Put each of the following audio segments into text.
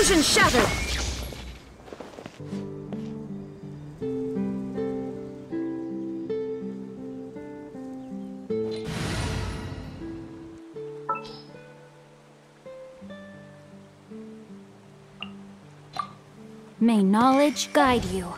Illusion shattered! May knowledge guide you.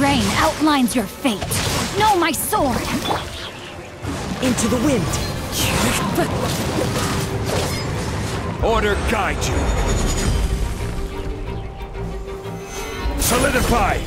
Rain outlines your fate. Know my sword! Into the wind. Order guide you. Solidify!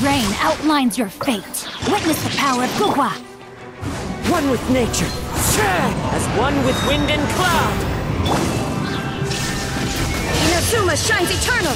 Rain outlines your fate. Witness the power of Guhua. One with nature, as one with wind and cloud. Inazuma shines eternal.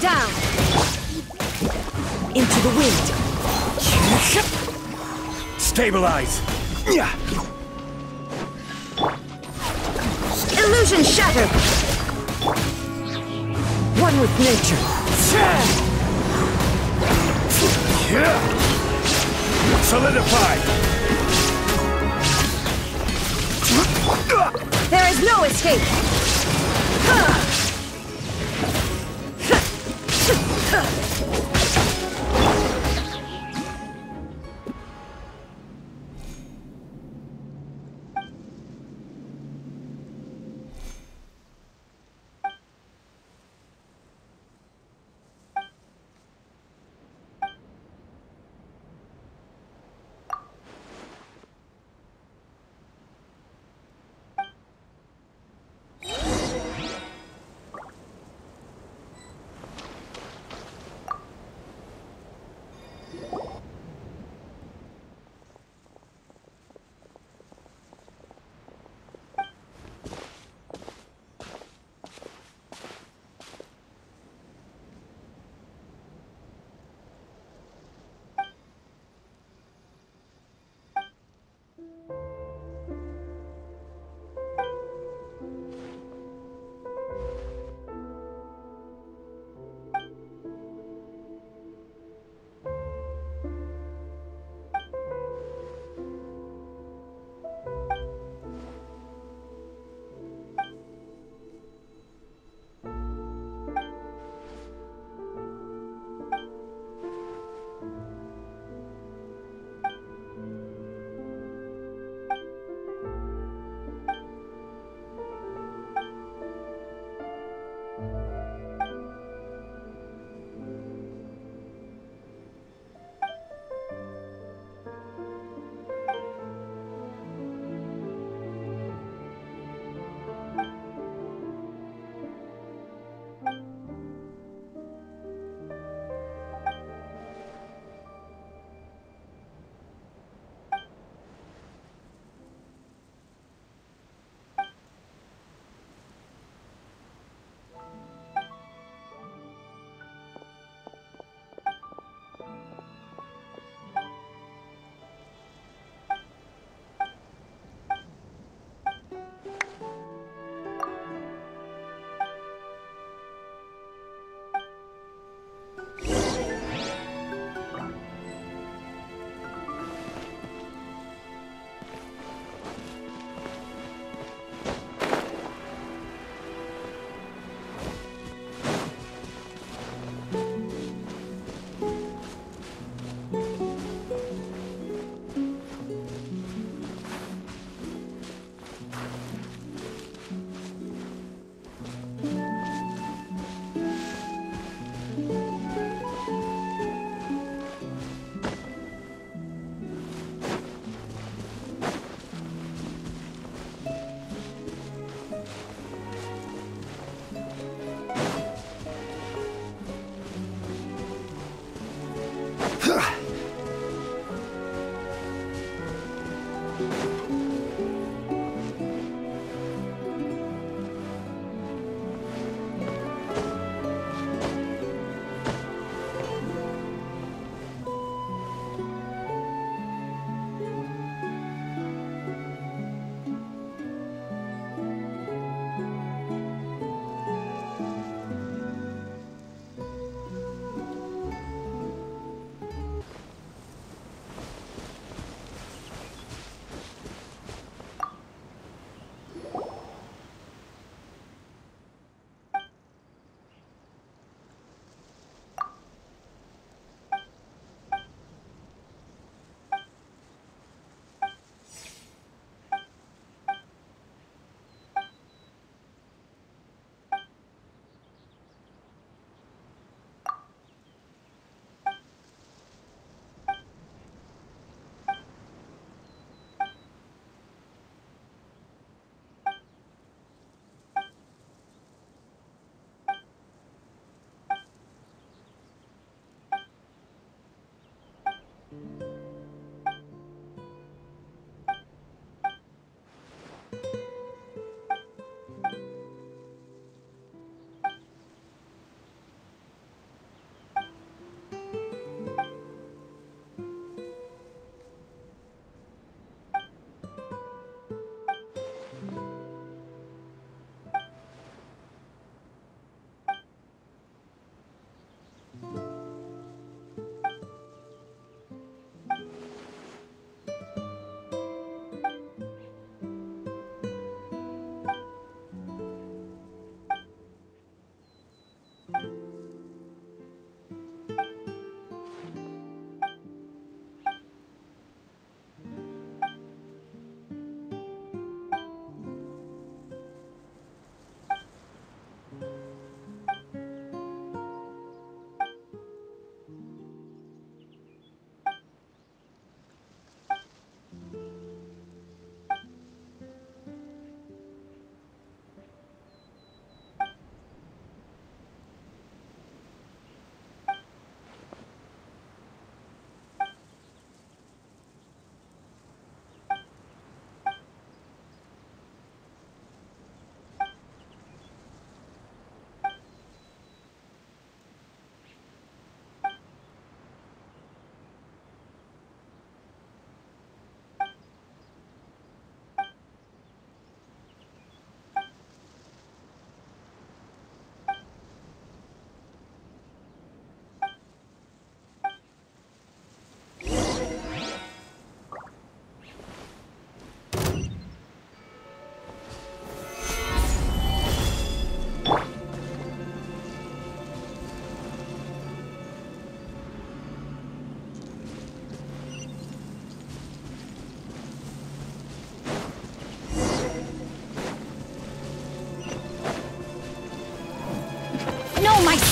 Down into the wind. Stabilize. Illusion shattered. One with nature. Solidified. There is no escape.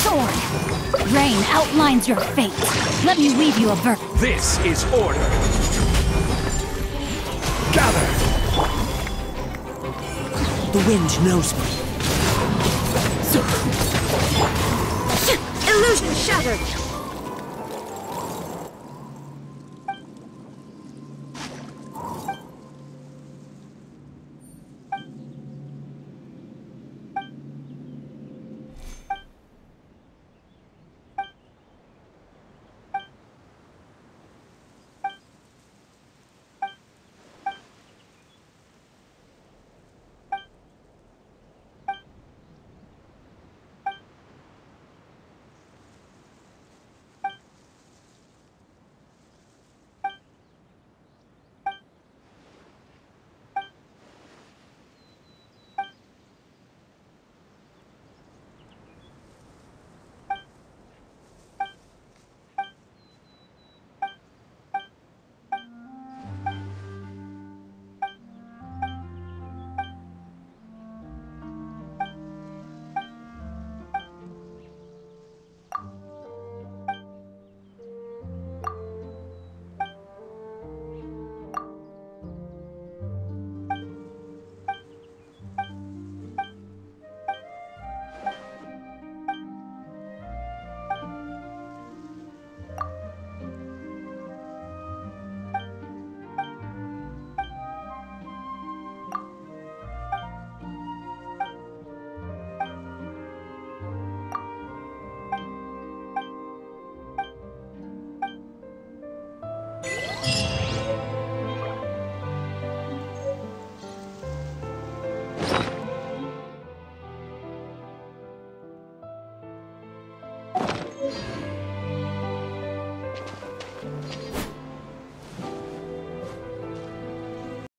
sword. Rain outlines your fate. Let me weave you a verse. This is order. Gather. The wind knows me. Illusion shattered.